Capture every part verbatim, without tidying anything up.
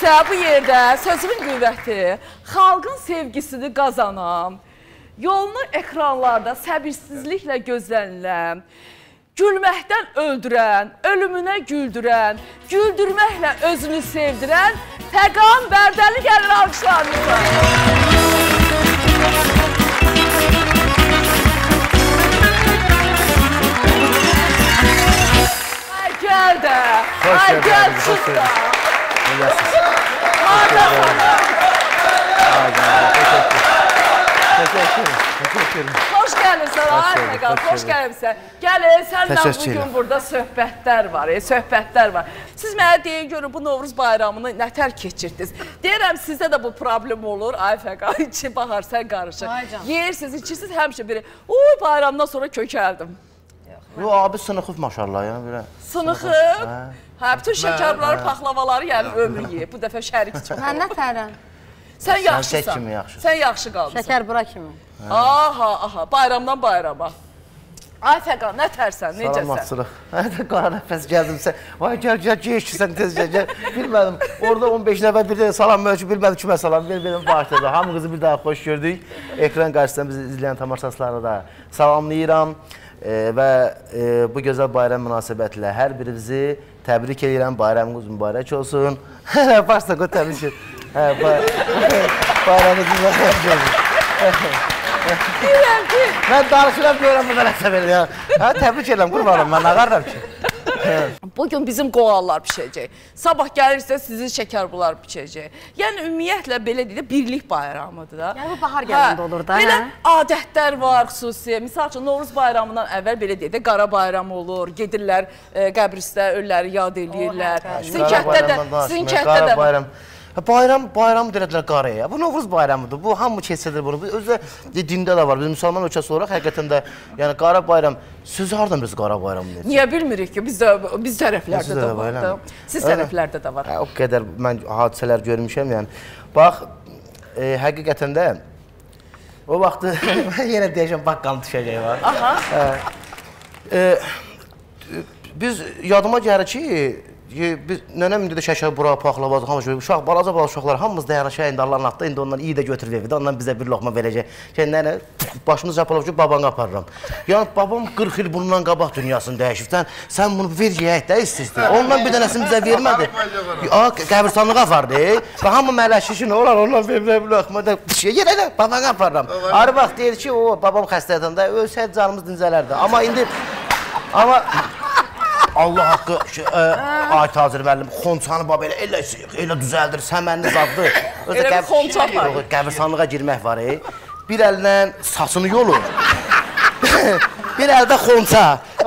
isə bu yerdə sözümün qüvvəti, xalqın sevgisini qazanam, yolunu ekranlarda səbirsizliklə gözləniləm, gülməkdən öldürən, ölümünə güldürən, güldürməklə özünü sevdirən Feqan Bərdəli gəlir alqışlarınızla. Gel de, ay gel çık da. Madem hoş geldin sana, Feqan, hoş geldin sen. Gəlin, səndən bugün burada söhbətlər var, söhbətlər var. Siz mənə deyin görün, bu Novruz bayramını nətər keçirdiniz? Deyirəm, sizdə də bu problem olur, ay Feqan, içi bahar, sən qarışır. Yeyirsiniz, içirsiniz, həmişə biri, uy, bayramdan sonra kökəldim. Yo, abi sınıxıb maşallah ya, böyle. Sınıxıb? Hə, bütün şekerleri, paxlavaları yəni ömrü yiyib. Bu dəfə şərik çox. Mən nə tərəm? Sən yaxşısan. Sən yaxşı qalmışsın. Şəkər bura kimi. Aha, aha, bayramdan bayrama. Ay Feqan, nə tərsən, necəsən? Salamatçılıq. Hədə qara nəfəs gəldim sən. Vay, gəl, gəl, gəl, sən tez gəl, gəl. Bilmədim, orada on beş nəfər bir də salam mövcud, bilmədim kimə salam, bir-birinin bağışladı. Hamı qızı bir daha xoş gördük. Ekran qarşısından bizi izləyən tamaşaçılara da salamlayıram. Və bu gözəl bayram münasibətlə hər birimizi təbrik edirəm, bayramınız mübarək olsun. Başla qoy təbrik edir. Bayramınız mübarək olsun. Deyirəm ki... Mən danışıram, deyirəm, bu da nəsə belə ya. Təbrik edirəm, qurbanım, mən ağarram ki. Bugün bizim qoğallar pişəcək. Sabah gəlirsə sizin şəkərbular pişəcək. Yəni, ümumiyyətlə, belə deyək, birlik bayramıdır da. Yəni, bu bahar gəlində olur da. Belə adətlər var xüsusi. Misal üçün, Novruz bayramından əvvəl belə deyək də, qara bayram olur. Gedirlər, qəbristə, ölləri yad eləyirlər. Sizin kətdə də, sizin kətdə də var. Bayram, bayram dedilər qaraya. Bu Novruz bayramıdır. Bu, hamı keçsədir bunu. Özü də dində də var. Biz müsəlman ölkəsi olaraq həqiqətən də qara bayram sözü haradan biz qara bayramı deyəcək? Niyə bilmirik ki? Biz tərəflərdə də var. Siz tərəflərdə də var. O qədər mən hadisələr görmüşəm. Bax, həqiqətən də o vaxtı yenə deyəcəm, bax, qan düşəcək var. Biz yadıma gəlir ki, nənəm indi də şəkər bura, paxlavaz, uşaq, balaca-balaca uşaqlar, hamımız dəyərə şəhəndə Allahın haqda, indi ondan iyi də götürür evdə, ondan bizə bir loxma verəcək. Nənə, başımız yapalım ki, babanı aparıram. Yəni, babam qırx il bundan qabaq dünyasını dəyişibdən, sən bunu ver yiyək də, istəyir. Ondan bir dənəsini bizə vermədi. Qəbirsanlığa apardı. Və hamı mələşişi nə olar, ondan vermə bir loxma da, yenə də babanı aparıram. Arı vaxt deyir ki, o, babam xəstəyətəndə, ölsəyət canımız dincələrdir. Allah haqqı, ay tazir müəllim, xonçanı baba elə düzəldir, səmənli zaddır. Elə xonça var. Qəbirsanlığa girmək var, bir əlinə saçını yolur, bir əldə xonça.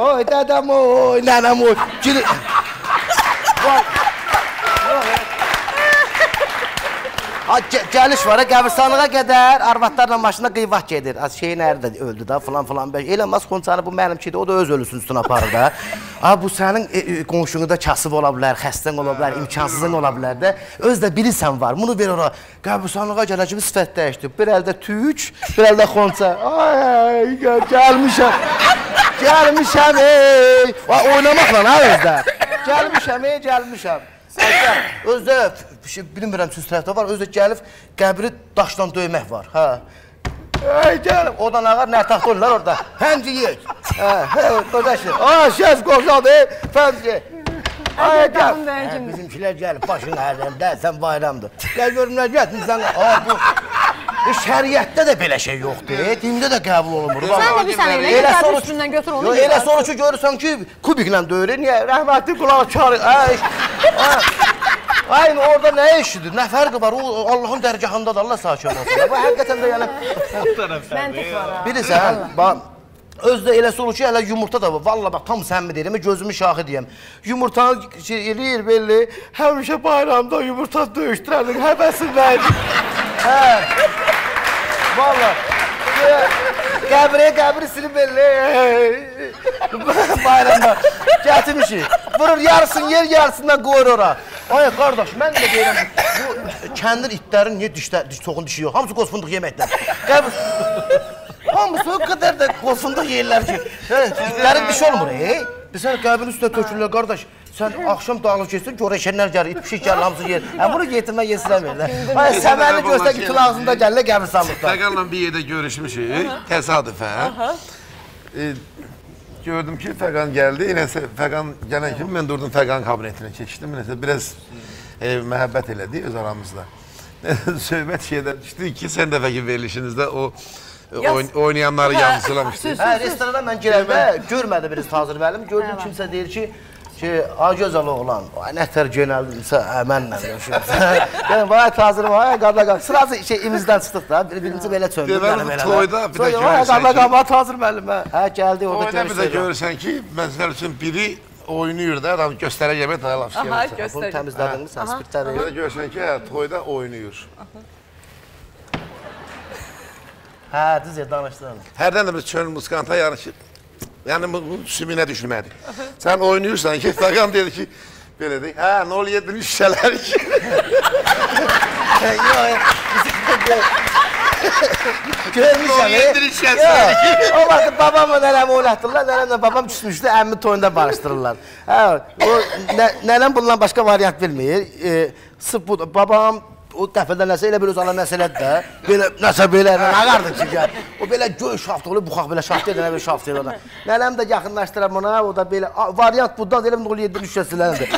Oy, dədəm oy, nənəm oy, girir. Gəliş var, qəbirsanlığa qədər arvatlarla maşında qıyvaq gedir. Şeyin əri də öldü da, filan-filan. Eləməz xonçanı, bu mənim ki, o da öz ölüsünün üstünə aparır da. Bu sənin qonşunu da kasıb ola bilər, xəstən ola bilər, imkansızın ola bilər də. Öz də bilirsən var, bunu ver ora. Qəbirsanlığa gələcək kimi sifət dəyişdi. Bir əldə tüyük, bir əldə xonça. Ay, gəlmişəm, gəlmişəm, ey. Oynamaqla, ha özdə. Gəlmişəm, ey, gəlmişəm. Özdə, bilmirəm, siz tərəfdə var, özdə gəlib qəbri daşdan döymək var. Gəlib, odan ağar, nətaq qoyurlar orada. Həmci yiyək. Şəhz qoşadı, fəmci yiyək. Bizimkilər gəlib, başın əzəm, dəsən bayramdır. Gəl görüm, nə gətirsən? Şəriyyətdə də belə şey yoxdur, dində də qəbul olunmur. Sən də bir sənə elə ki, qəbul üstündən götür onu. Elə sonra ki, görürsən ki, kubiklə döyür, niyə? Rəhmətli qulağa çağırır. Aynı orada nə işidir, nə fərqi var, o Allahın dərgahındadır, Allah sakin olsun. Bu həqiqətən də yəni... Məntiq var ha. Bilirsən, bax... Özdə eləsi olur ki, hələ yumurta da var. Valla bax, tam səmmi deyirəm, gözümün şahı deyəm. Yumurtanı eləyir belli, həmişə bayramda yumurta döyüşdürənin həvəsindən. Hə, valla. Qəbirə, qəbirisini belli. Bayramda gətirmişik. Vurur, yarısını yer, yarısından qoyur ora. Ay, qardaş, mən də deyirəm, bu kəndir itlərin niyə çoxun dişi yox? Hamısı qoz fındıq yeməkdən. Qəbir... Hamısı o qədər də qolfunda yeyirlər ki, itlərin dişi olmur, ey. Biz sənə qəbrin üstündə tökürlər, qardaş. Sən axşam dağılıb keçsin, görəşənlər gəlir, it pişik gəlir, hamısı yer. Hə bunu yetirmə yesinəmirlər. Ay səməni göstər ki, tül ağzında gəlirlər qəbirsanlıqdan. Feqanla bir yerdə görüşmüşük, təsadüfən. Gördüm ki Feqan geldi. Yine Feqan gelen kimi ben durdum Feqan kabinetine çekiştim. Yine biraz e, məhəbbət elədi öz aramızda. Söhbət şeyden düştü ki sen defeki verilişinizde o oyn oynayanları yansılamıştı. Restorana ben girerken görmedim birisi hazır verim. Gördüm evet. Kimse deyir ki ki Ağacazalı oğlan, nə tər genəldirsə, əmənlə görüşürsən. Yəni, vay tazırım, vay qabla-qabla. Sırası şey, imizdən çıxdıq da, birinci belə çöndür. Deməli, bu toyda bir də görürsən ki... Qabla-qabla tazır müəllim, hə, gəldi, orada görüşürəm. Toyda bir də görürsən ki, məzəl üçün biri oynayır da, adam göstərə yemək daha laf şeyləmsən. Bunu təmizlədin mi sən, spirtlərin? Bir də görürsən ki, hə, toyda oynayır. Hə, düz ya, danışdın. Hərdən də bir çöl muskanta yarışıb. Yani bu sümüne düşülmedi. Sen oynuyorsan ki, Feqan dedi ki, böyle dedi, ha ne oluyor dedim, şişeler ki. Görmüşəm, yox, o vaxt babamla nələm oynatdırlar, nələmlə babam küsmüşdü, əmmi toyunda barışdırırlar. Nələm bundan başqa variant bilmir, sırf budur, babam o dəfədə nəsə elə belə uzanlar məsələdir də, belə nəsə belə, nə qardır ki, gəl. O belə göy şaftı olur, buxaq belə şaftı edənə, belə şaftı edənə. Nələm də yaxınlaşdıram ona, o da belə, variant bundan elə bunu yedin üç şəsiləndir.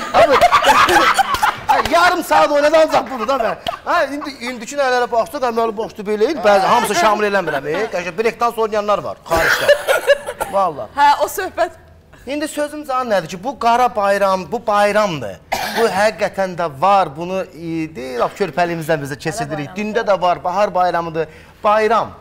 Yarım saat oynadı, ancaq bunu da mən. İndiki nələrə baxdı, qəməli baxdı belə, hamısı şamil eləmirəm, brekdans oynayanlar var, xaricdə. Valla. Hə, o söhbət. İndi sözüm canı nədir ki, bu qara bayram, bu bayramdır. Bu həqiqətən də var, bunu deyil, körpəliyimizdən bizə kəsidirik. Dində də var, bahar bayramıdır. Bayram.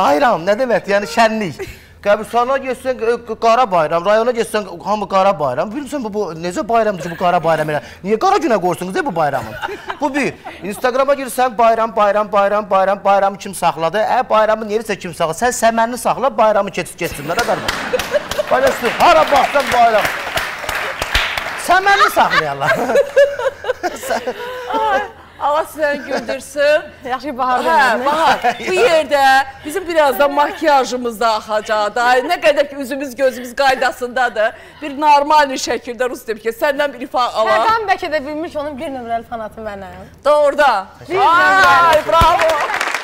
Bayram, nə deməkdir? Yəni şənlik. Qəbirstanına geçsən, qara bayram, rayona geçsən, hamı qara bayram. Bilmirsən, necə bayramdır ki, bu qara bayram elə? Niyə qara günə qoyursunuz, ey bu bayramın? Bu bir. İnstagrama girsən, bayram, bayram, bayram, bayram, bayramı kim saxladı? Ə, bayramın yerisə kim saxladı? Sən səmənini saxla, bayramı keçsinlər, ə qarmaq. Bayramsın, hara baxsan bayram. Səməni saxlayarlar. Allah sizlərin güldürsün. Yaxşı, bahar verir. Bahar, bu yerdə bizim birazdan makyajımız da axacaq da. Nə qədər ki, üzümüz, gözümüz qaydasındadır. Bir normal bir şəkildə rus deyib ki, səndən bir ifa ala. Fərqan bəlkə də bilmiş, onun bir nömrəli fanatı mənəm. Doğruda. Bir nömrəli fanatı. Bravo.